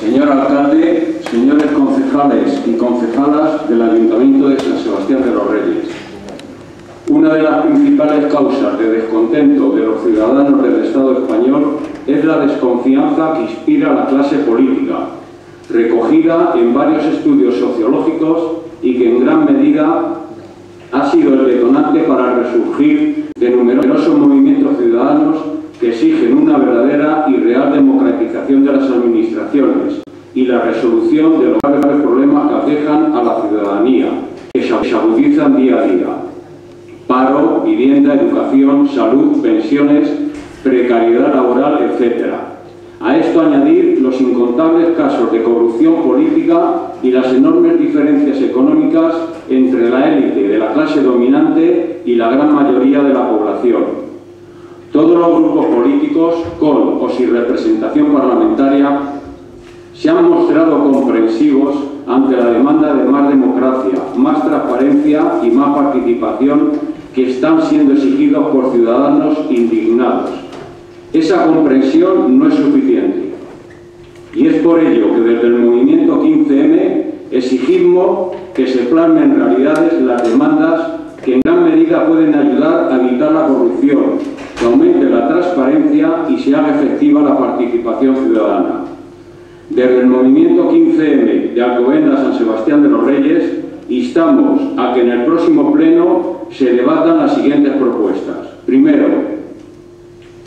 Señor alcalde, señores concejales y concejalas del Ayuntamiento de San Sebastián de los Reyes, una de las principales causas de descontento de los ciudadanos del Estado español es la desconfianza que inspira la clase política, recogida en varios estudios sociológicos y que en gran medida ha sido el detonante para el resurgir de numerosos movimientos ciudadanos que exigen una verdadera y real democratización de las administraciones y la resolución de los graves problemas que aquejan a la ciudadanía, que se agudizan día a día. Paro, vivienda, educación, salud, pensiones, precariedad laboral, etc. A esto añadir los incontables casos de corrupción política y las enormes diferencias económicas entre la élite de la clase dominante y la gran mayoría de la población. Todos los grupos políticos, con o sin representación parlamentaria, se han mostrado comprensivos ante la demanda de más democracia, más transparencia y más participación que están siendo exigidos por ciudadanos indignados. Esa comprensión no es suficiente. Y es por ello que desde el Movimiento 15M exigimos que se plasmen en realidades las demandas que en gran medida pueden ayudar a evitar la corrupción, que aumente la transparencia y se haga efectiva la participación ciudadana. Desde el Movimiento 15M de Alcobendas-San Sebastián de los Reyes, instamos a que en el próximo pleno se debatan las siguientes propuestas. Primero,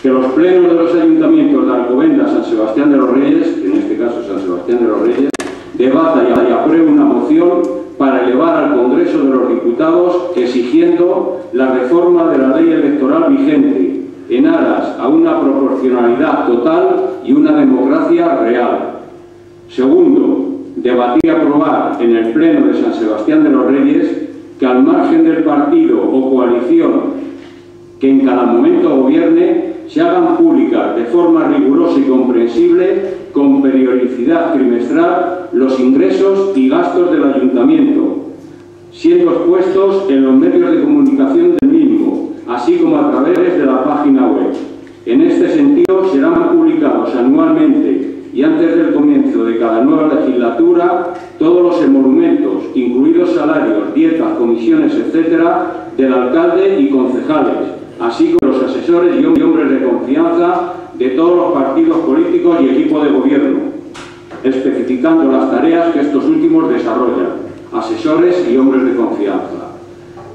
que los plenos de los ayuntamientos de Alcobendas-San Sebastián de los Reyes, en este caso San Sebastián de los Reyes, debatan y aprueben una moción para elevar al Congreso de los Diputados exigiendo la reforma de la ley electoral vigente en aras a una proporcionalidad total y una democracia real. Segundo, debatir y aprobar en el Pleno de San Sebastián de los Reyes que al margen del partido o coalición que en cada momento gobierne se hagan públicas de forma rigurosa y comprensible con periodicidad trimestral los ingresos y gastos del ayuntamiento, siendo expuestos en los medios de comunicación del mismo, así como a través de la página web. En este sentido, serán publicados anualmente y antes del comienzo de cada nueva legislatura todos los emolumentos, incluidos salarios, dietas, comisiones, etcétera, del alcalde y concejales, así como los asesores y hombres de confianza de todos los partidos políticos y equipo de gobierno, especificando las tareas que estos últimos desarrollan, asesores y hombres de confianza.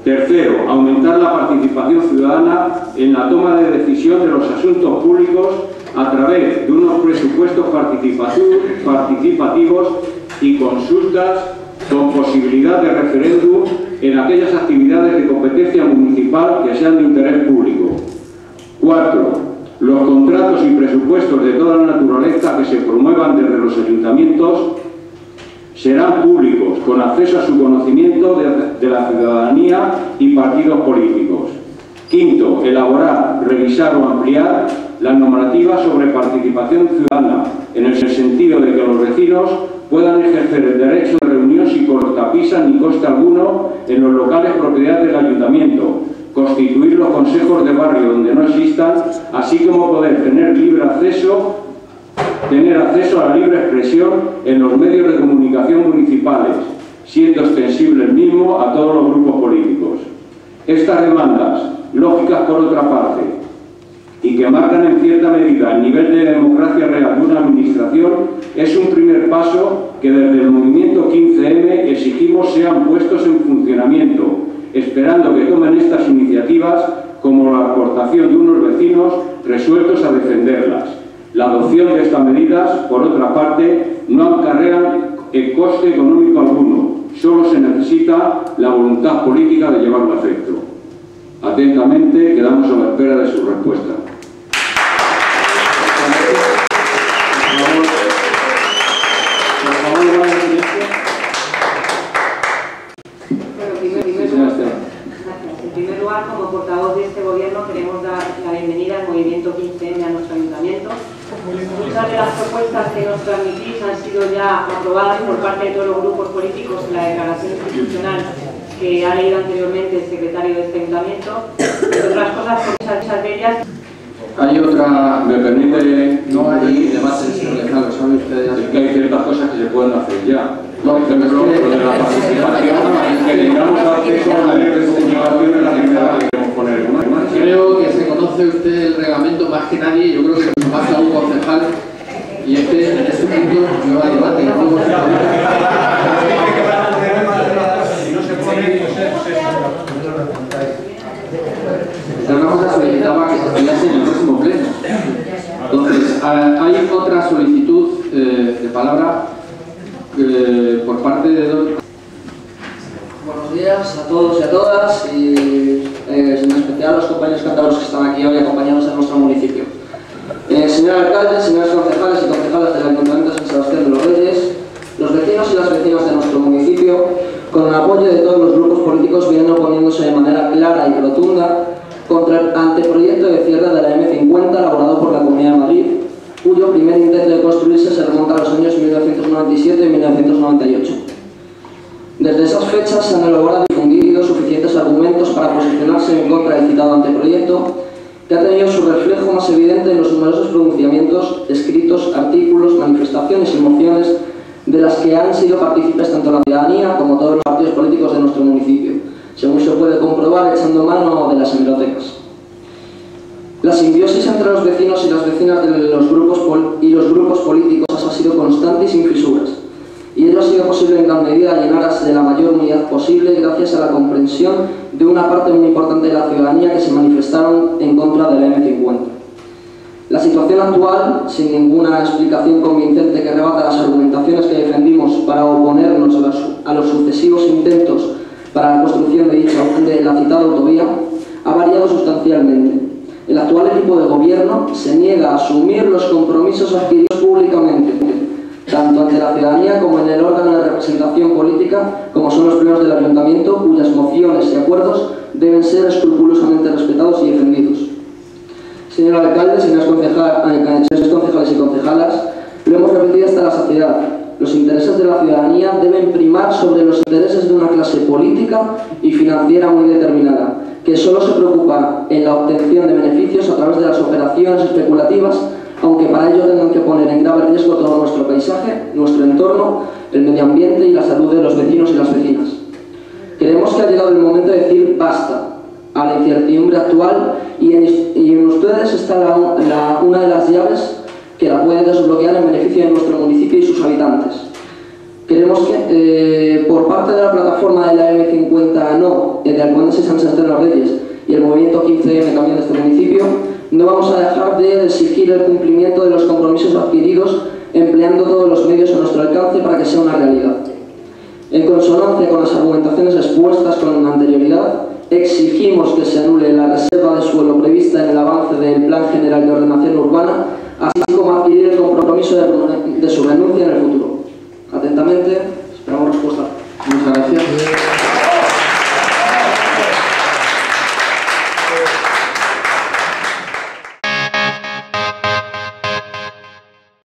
Tercero, aumentar la participación ciudadana en la toma de decisión de los asuntos públicos a través de unos presupuestos participativos y consultas con posibilidad de referéndum en aquellas actividades de competencia municipal que sean de interés público. Cuarto, los contratos y presupuestos de toda la naturaleza que se promuevan desde los ayuntamientos serán públicos, con acceso a su conocimiento de la ciudadanía y partidos políticos. Quinto, elaborar, revisar o ampliar la normativa sobre participación ciudadana, en el sentido de que los vecinos puedan ejercer el derecho de reunión sin cortapisa ni coste alguno en los locales propiedad del ayuntamiento, constituir los consejos de barrio donde no existan, así como poder tener acceso a la libre expresión en los medios de comunicación municipales, siendo extensible el mismo a todos los grupos políticos. Estas demandas, lógicas por otra parte, y que marcan en cierta medida el nivel de democracia real de una administración, es un primer paso que desde el Movimiento 15M exigimos sean puestos en funcionamiento, esperando que tomen estas iniciativas como la aportación de unos vecinos resueltos a defenderlas. La adopción de estas medidas, por otra parte, no acarrean el coste económico alguno, solo se necesita la voluntad política de llevarlo a efecto. Atentamente, quedamos a la espera de su respuesta. Como portavoz de este gobierno queremos dar la bienvenida al Movimiento 15M a nuestro ayuntamiento. Muchas de las propuestas que nos transmitís han sido ya aprobadas por parte de todos los grupos políticos en la declaración institucional que ha leído anteriormente el secretario de este ayuntamiento. Entre otras cosas, muchas de ellas... Hay otra, me permite, no hay demás, sabe usted, que hay cierta Hay otra solicitud de palabra por parte de don... Buenos días a todos y a todas, y en especial a los compañeros cántabros que están aquí hoy acompañados en nuestro municipio. Señor alcalde, señores concejales y concejalas del Ayuntamiento de San Sebastián de los Reyes, los vecinos y las vecinas de nuestro municipio, con el apoyo de todos los grupos políticos, vienen oponiéndose de manera clara y rotunda contra el anteproyecto de cierre de la M50 elaborado por la Comunidad de Madrid, cuyo primer intento de construirse se remonta a los años 1997 y 1998. Desde esas fechas se han elaborado y difundido suficientes argumentos para posicionarse en contra del citado anteproyecto, que ha tenido su reflejo más evidente en los numerosos pronunciamientos, escritos, artículos, manifestaciones y mociones de las que han sido partícipes tanto la ciudadanía como todos los partidos políticos de nuestro municipio, según se puede comprobar echando mano de las hemerotecas. La simbiosis entre los vecinos y las vecinas de los grupos políticos ha sido constante y sin fisuras, y ello ha sido posible en gran medida llenarse de la mayor unidad posible gracias a la comprensión de una parte muy importante de la ciudadanía que se manifestaron en contra de la M50. La situación actual, sin ninguna explicación convincente que rebata las argumentaciones que defendimos para oponernos a los sucesivos intentos para la construcción de la citada autovía, ha variado sustancialmente. El actual equipo de gobierno se niega a asumir los compromisos adquiridos públicamente, tanto ante la ciudadanía como en el órgano de representación política, como son los plenos del Ayuntamiento, cuyas mociones y acuerdos deben ser escrupulosamente respetados y defendidos. Señor alcalde, señores concejales y concejalas, lo hemos repetido hasta la saciedad. Los intereses de la ciudadanía deben primar sobre los intereses de una clase política y financiera muy determinada, que solo se preocupa en la obtención de beneficios a través de las operaciones especulativas, aunque para ello tengan que poner en grave riesgo todo nuestro paisaje, nuestro entorno, el medio ambiente y la salud de los vecinos y las vecinas. Creemos que ha llegado el momento de decir basta a la incertidumbre actual, y en ustedes está una de las llaves que la puede desbloquear en beneficio de nuestro municipio y sus habitantes. Queremos que, por parte de la plataforma de la M50-NO, de Alcobendas-San Sebastián de los Reyes y el Movimiento 15M también de este municipio, no vamos a dejar de exigir el cumplimiento de los compromisos adquiridos, empleando todos los medios a nuestro alcance para que sea una realidad. En consonancia con las argumentaciones expuestas con anterioridad, exigimos que se anule la reserva de suelo prevista en el avance del Plan General de Ordenación Urbana, así como adquirir el compromiso de su renuncia en el futuro. Atentamente, esperamos respuesta. Muchas gracias.